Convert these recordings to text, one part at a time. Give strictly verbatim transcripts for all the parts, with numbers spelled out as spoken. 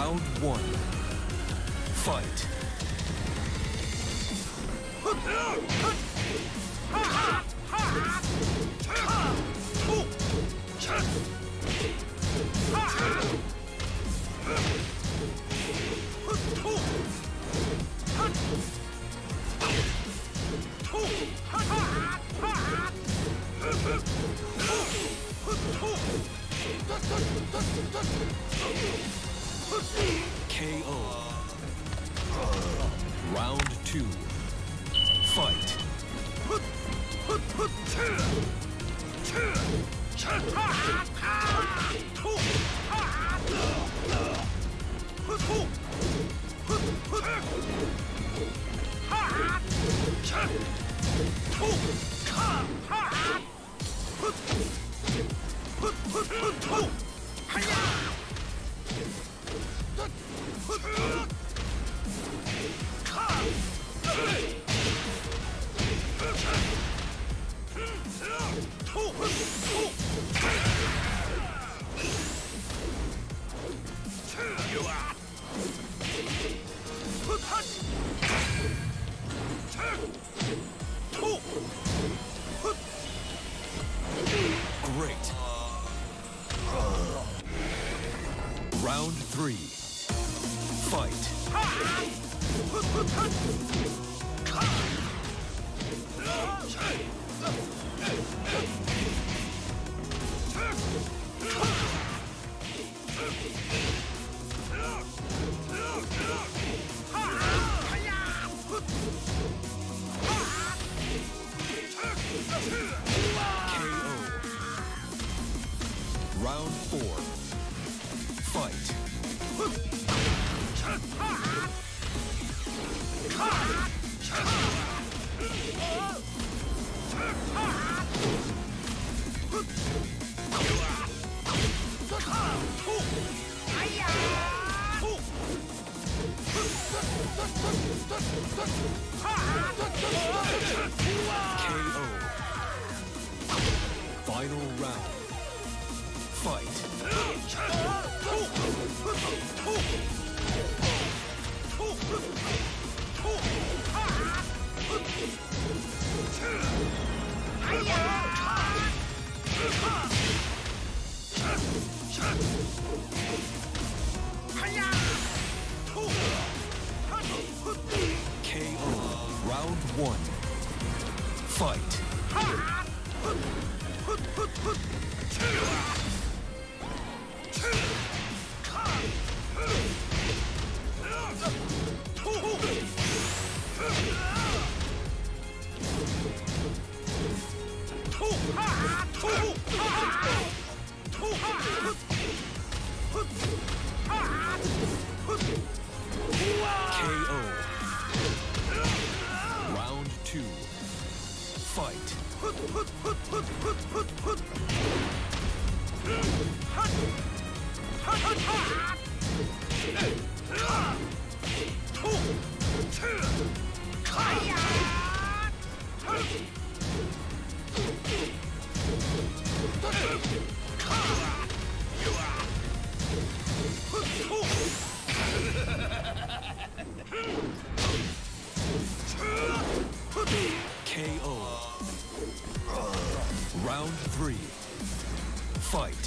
Round one. Fight. K O. Round two. Fight. Great. Round three. Round four. Fight. K O. Final round. Fight. K O. Round one. Fight. K O. Round two. Fight. K O. Round three. Fight.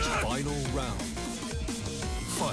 Final round. Round one.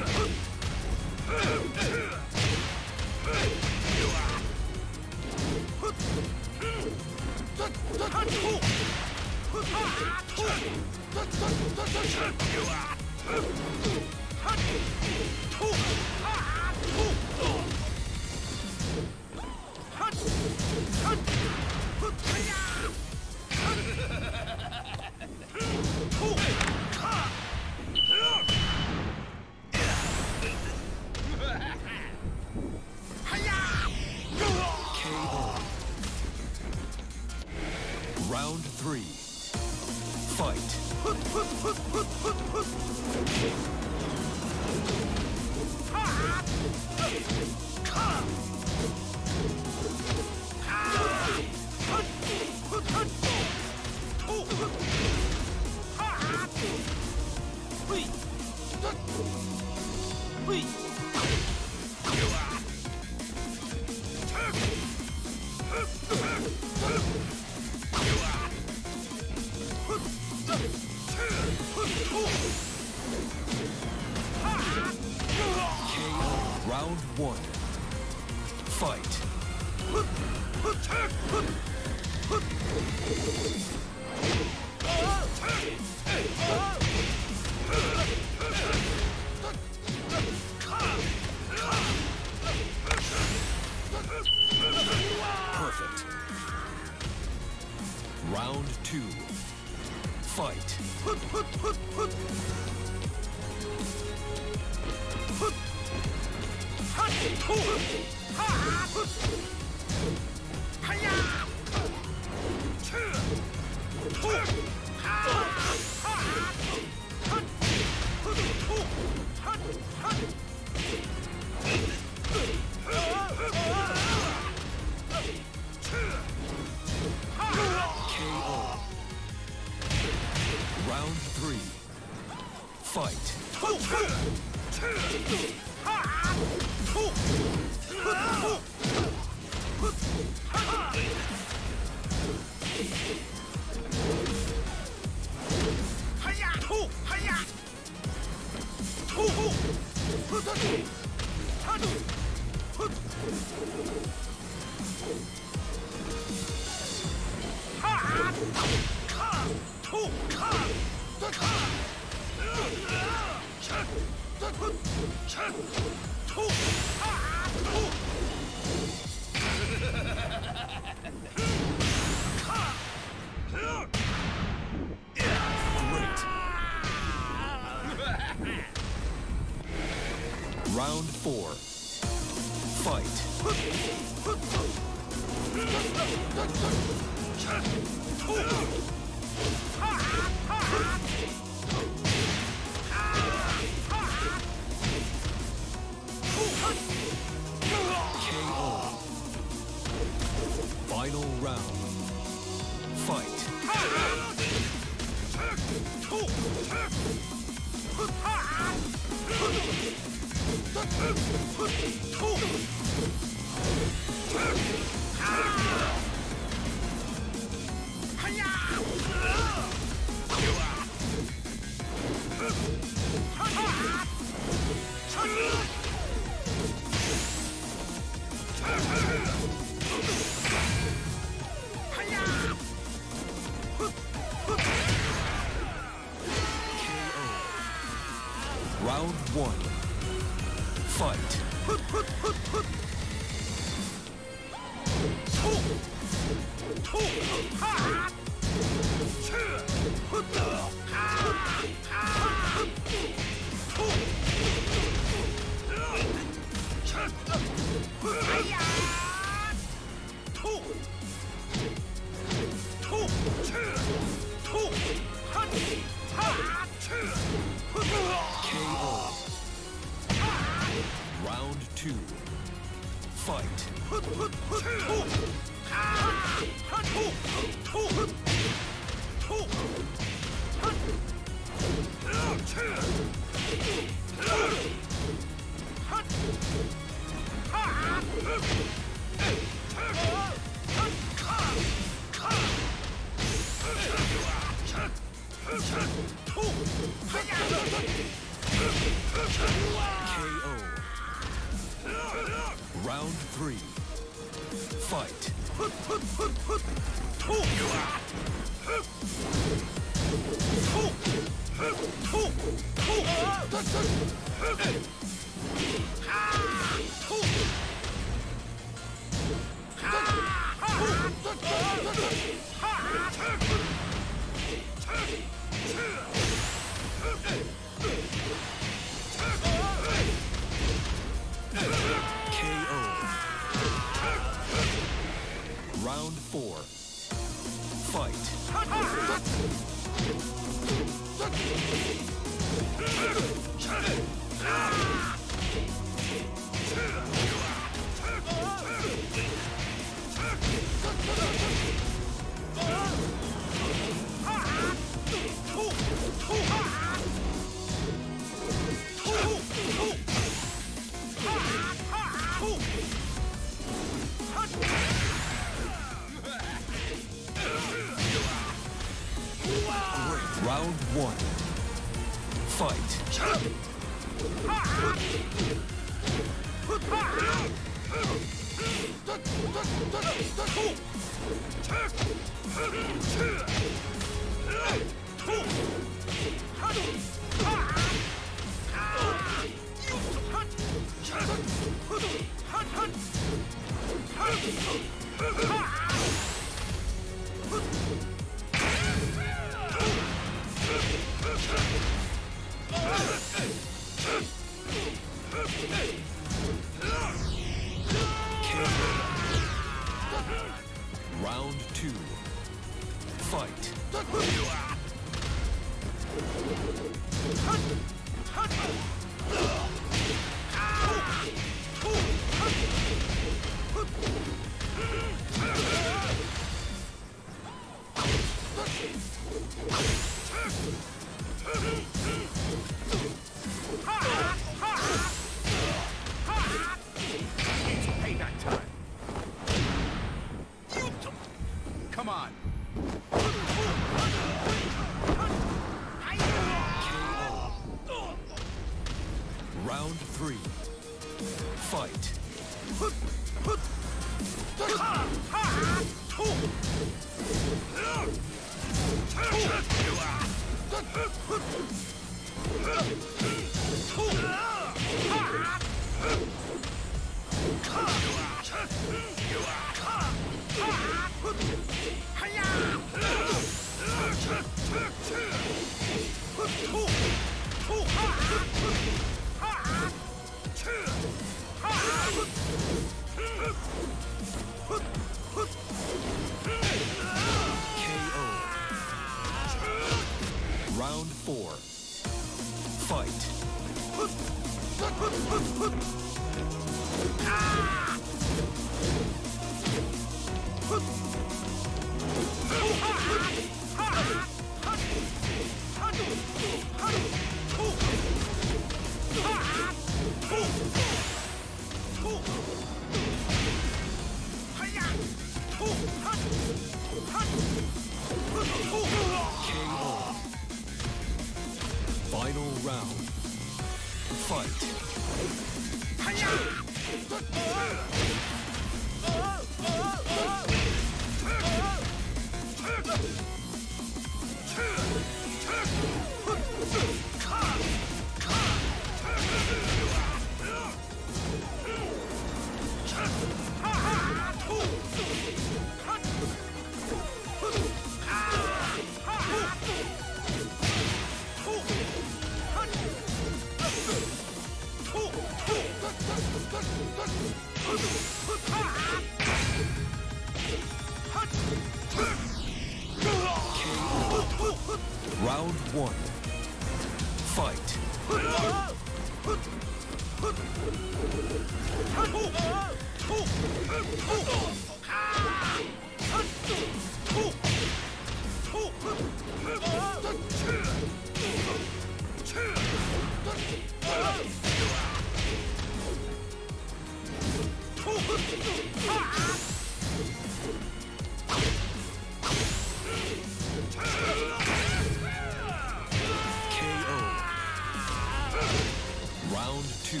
Two,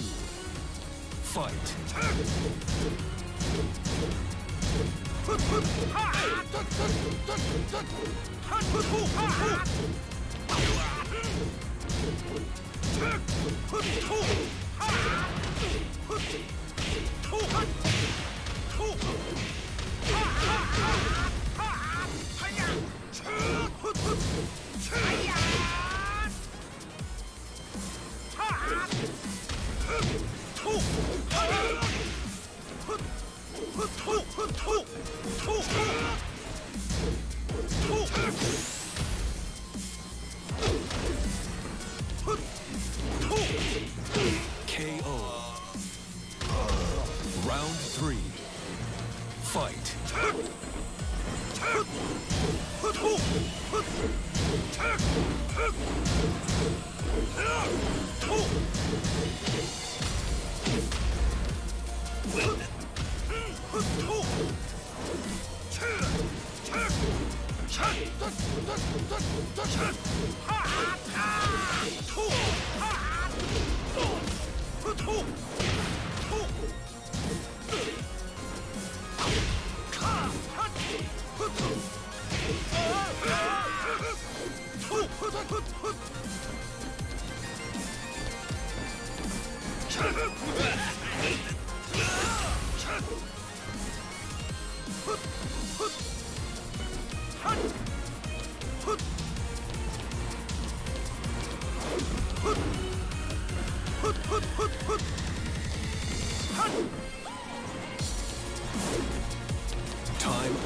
fight. Time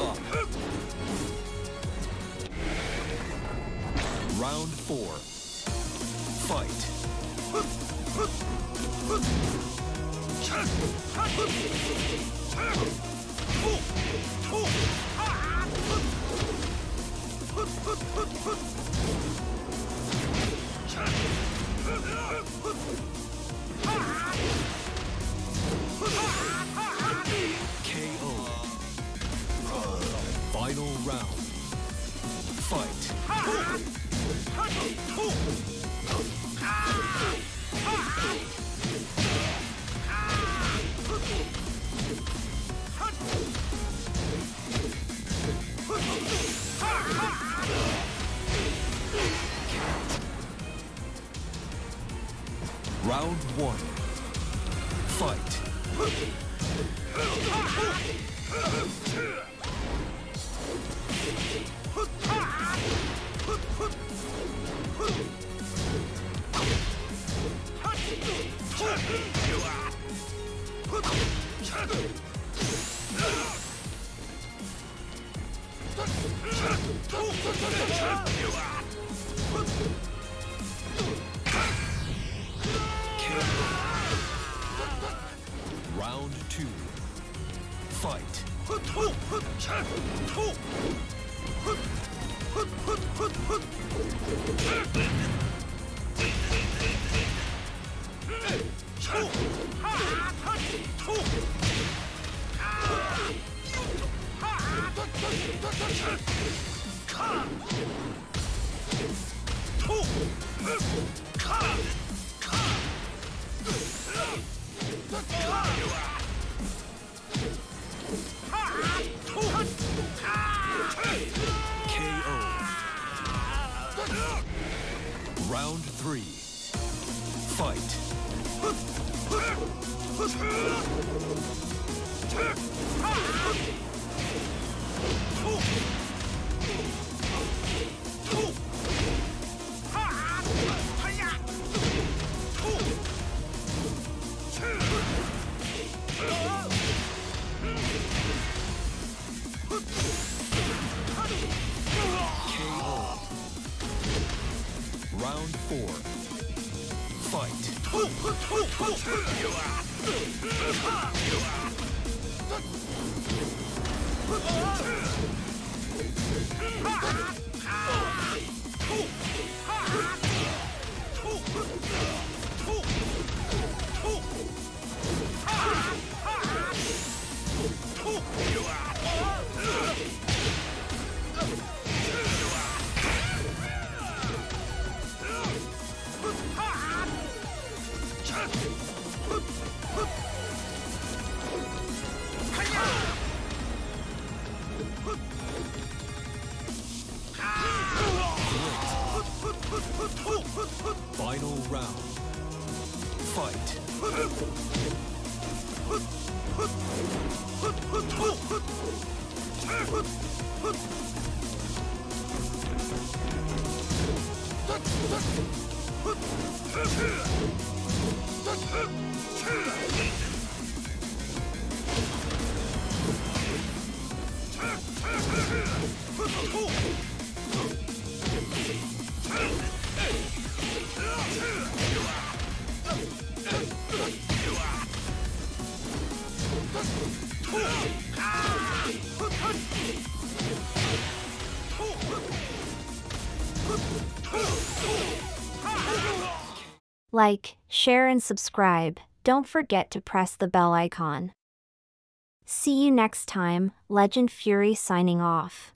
up. Round four. Fight. Final round. Fight. Round one. Fight. Round two. Fight. Round three. Fight. Round four. Fight. Final round. Fight. Like, share, and subscribe. Don't forget to press the bell icon. See you next time. Legend Fury signing off.